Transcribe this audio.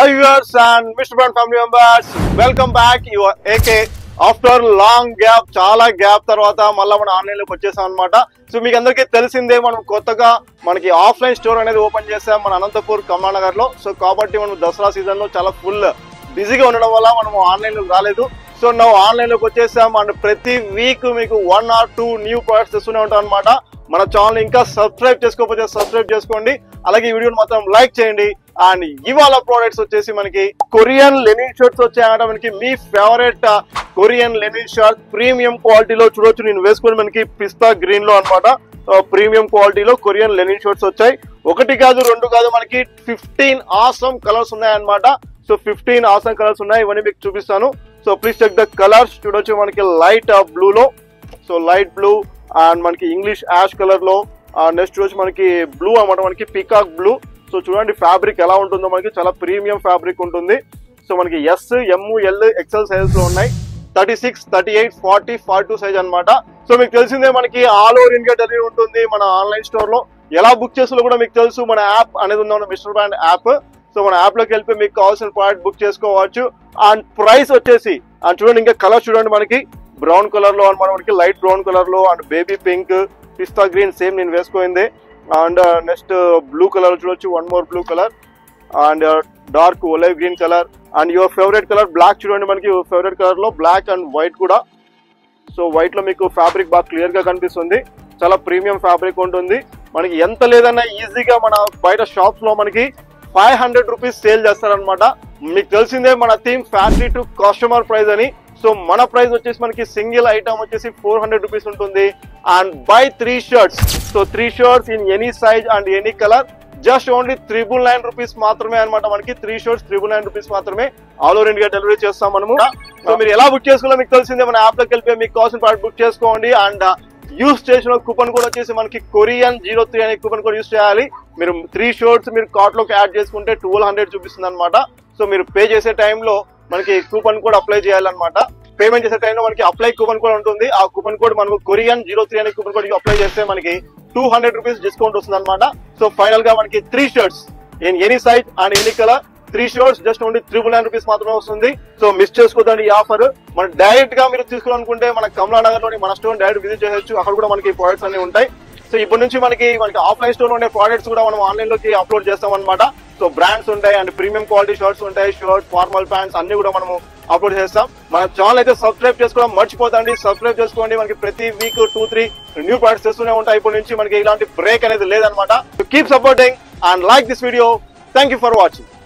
Hi viewers and Mr. Brand family members, welcome back. You are AK. After long gap, chala gap tarvata malla mana online lo vachesam anamata. So meeku andariki telisinde manam kottaga manaki offline store anedi open chesam mana Anantapur Kamalanagar lo. So kabatti manam Dasara season lo chala full busy ga undadam valla manam online lo raledu. So now online lo vachesam and prati week meeku 1 or 2 new products testune untam anamata. Mana channel ni inka subscribe cheskondi. Alage ee video ni matram like cheyandi. And ఇవాళ products వచ్చేసి మనకి Korean linen shirts వచ్చాయట. మనకి మీ favourite Korean linen shirt premium క్వాలిటీలో చూడొచ్చు. నేను వేసుకొని మనకి పిస్తా గ్రీన్ లో అన్నమాట. ప్రీమియం క్వాలిటీలో కొరియన్ లెనిన్ షర్ట్స్ వచ్చాయి. ఒకటి కాదు రెండు కాదు, మనకి 15 ఆసమ్ కలర్స్ ఉన్నాయి అన్నమాట. సో 15 ఆసమ్ కలర్స్ ఉన్నాయి, ఇవన్నీ మీకు చూపిస్తాను. So please check the colours. చూడొచ్చు మనకి లైట్ బ్లూ లో, సో లైట్ బ్లూ అండ్ మనకి ఇంగ్లీష్ యాష్ కలర్ లో, నెక్స్ట్ రోజు మనకి బ్లూ అన్నమాట, మనకి పీకాక్ బ్లూ. సో చూడండి ఫ్యాబ్రిక్ ఎలా ఉంటుందో, మనకి చాలా ప్రీమియం ఫ్యాబ్రిక్ ఉంటుంది. సో మనకి S, M, L, XL size లో ఉన్నాయి. 36, 38, 40, 42 సైజ్ అనమాట. సో మీకు తెలిసిందే మనకి ఆల్ ఓవర్ ఇండియా డెలివరీ ఉంటుంది. మన ఆన్లైన్ స్టోర్ లో ఎలా బుక్ చేస్తున్నా కూడా మీకు తెలుసు, మన యాప్ అనేది ఉందా, మిస్టర్ బ్రాండ్ యాప్. సో మన యాప్ లోకి వెళ్ళి మీకు కావాల్సిన ప్రోడక్ట్ బుక్ చేసుకోవచ్చు. అండ్ ప్రైస్ వచ్చేసి అండ్ చూడండి, ఇంకా కలర్ చూడండి, మనకి బ్రౌన్ కలర్ లో అనమాట, మనకి లైట్ బ్రౌన్ కలర్ లో and baby pink, pista green same నేను వేసుకుంది. అండ్ నెక్స్ట్ బ్లూ కలర్ చూడొచ్చు, one more blue colour and dark olive green colour and your favourite colour black. చూడండి మనకి ఫేవరెట్ కలర్ లో బ్లాక్ అండ్ వైట్ కూడా. So white లో మీకు fabric బాగా క్లియర్ గా కనిపిస్తుంది, చాలా ప్రీమియం ఫ్యాబ్రిక్ ఉంటుంది. మనకి ఎంత లేదన్నా ఈజీగా మన బయట షాప్స్ లో మనకి 500 రూపీస్ సేల్ చేస్తారనమాట. మీకు తెలిసిందే మన theme fancy to customer price అని. సో మన ప్రైస్ వచ్చేసి మనకి సింగిల్ ఐటమ్ వచ్చేసి 400 రూపీస్ ఉంటుంది. And buy 3 shirts, so 3 shirts in any size and any colour, just only 399 rupees మాత్రమే అనమాట. మనకి 3 షర్ట్స్ 399 రూపీస్ మాత్రమే ఆల్ ఓవర్ ఇండియా డెలివరీ చేస్తాం మనము. సో మీరు ఎలా బుక్ చేసుకోవాలో మీకు తెలిసిందే, మన యాప్ లోకి వెళ్ళిపోయి మీకు కావాల్సిన ప్రోడక్ట్ బుక్ చేసుకోండి. అండ్ యూస్ చేసిన కూపన్ కోడ్ వచ్చేసి మనకి Korean 03 అనే కూపన్ కోడ్ యూస్ చేయాలి. మీరు 3 షర్ట్స్ మీరు కార్ట్ లోకి యాడ్ చేసుకుంటే 1200 చూపిస్తుంది అనమాట. సో మీరు పే చేసే టైంలో మనకి కూపన్ కోడ్ అప్లై చేయాలన్నమాట. పేమెంట్ చేసే టైంలో మనకి అప్లై కూపన్ కోడ్ ఉంటుంది. ఆ కూపన్ కోడ్ మనకు Korean 03 అనే కూపన్ కోడ్ అప్లై చేస్తే మనకి 200 రూపీస్ డిస్కౌంట్ వస్తుంది అనమాట. సో ఫైనల్ గా మనకి 3 shirts in any size and any colour, 3 shirts just only 399 rupees మాత్రమే వస్తుంది. సో మిస్ చేసుకోదండి ఈ ఆఫర్. మన డైరెక్ట్ గా మీరు తీసుకోవాలనుకుంటే మన కమలానగర్ లోని మన స్టోర్ డైరెక్ట్ విజిట్ చేయొచ్చు. అక్కడ కూడా మనకి ప్రొడక్ట్స్ అన్ని ఉంటాయి. సో ఇప్పటి నుంచి మనకి ఆఫ్లైన్ స్టోర్ ఉండే ప్రొడక్ట్స్ కూడా మనం ఆన్లైన్ లోకి అప్లోడ్ చేస్తాం అనమాట. సో బ్రాండ్స్ ఉంటాయి అండ్ ప్రీమియం క్వాలిటీ షర్ట్స్ ఉంటాయి, షర్ట్స్, ఫార్మల్ ప్యాంట్స్ అన్ని కూడా మనము అప్లోడ్ చేస్తాం. మన ఛానల్ అయితే సబ్స్క్రైబ్ చేసుకోవడం మర్చిపోతండి, సబ్స్క్రైబ్ చేసుకోండి. మనకి ప్రతి వీక్ 2-3 న్యూ ప్రొడక్ట్స్ చేస్తూనే ఉంటాయి. ఇప్పటి నుంచి మనకి ఇలాంటి బ్రేక్ అనేది లేదనమాట. Keep supporting and like this video. Thank you for watching.